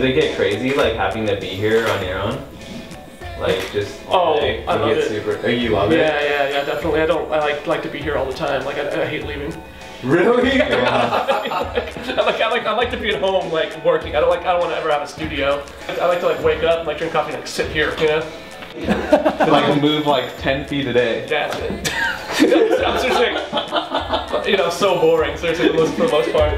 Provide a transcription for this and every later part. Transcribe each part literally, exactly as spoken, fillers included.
Does it get crazy, like, having to be here on your own? Like, just all oh, day? I love it. Super, oh, you love yeah, it? Yeah, yeah, yeah, definitely. I don't, I like, like to be here all the time. Like, I, I hate leaving. Really? Yeah. I, like, I, like, I like to be at home, like, working. I don't, like, I don't want to ever have a studio. I like to, like, wake up, like, drink coffee and, like, sit here, you know? Yeah. So, like, move, like, ten feet a day. That's it. I'm seriously, you know, so boring, seriously, for the most part.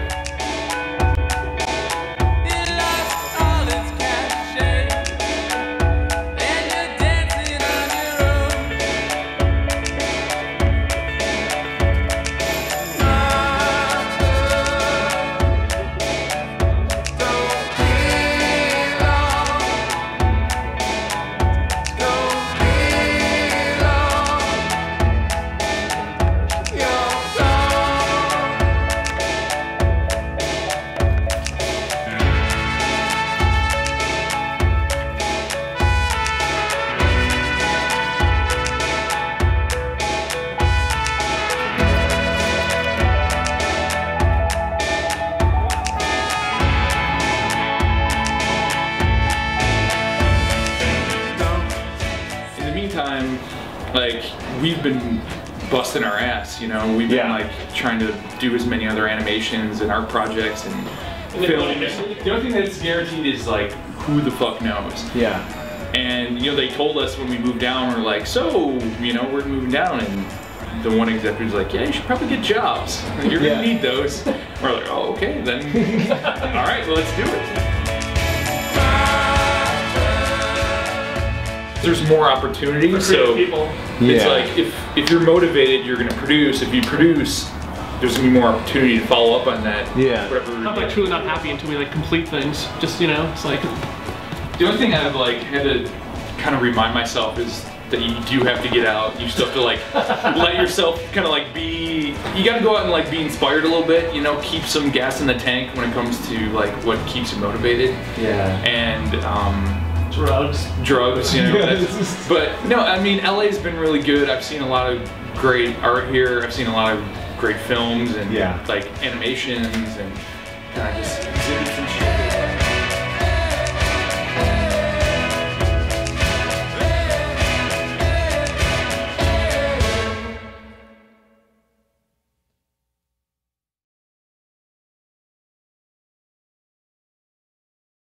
Like, we've been busting our ass, you know, we've been yeah. like trying to do as many other animations and art projects and, and films. The only thing that's guaranteed is like, who the fuck knows? Yeah. And you know, they told us when we moved down, we're like, so, you know, we're moving down, and the one executive was like, yeah, you should probably get jobs. You're yeah. gonna need those. We're like, oh, okay, then, all right, well, let's do it. There's more opportunity, so people. It's yeah. like if, if you're motivated, you're going to produce. If you produce, there's going to be more opportunity to follow up on that. Yeah. I'm like truly not happy until we like complete things. Just, you know, it's like the only thing I've like had to kind of remind myself is that you do have to get out. You still have to like let yourself kind of like be. You got to go out and like be inspired a little bit. You know, keep some gas in the tank when it comes to like what keeps you motivated. Yeah. And. Um, Drugs. Drugs, you know. Yes. But no, I mean, L A's been really good. I've seen a lot of great art here. I've seen a lot of great films and yeah. like animations and kind of just.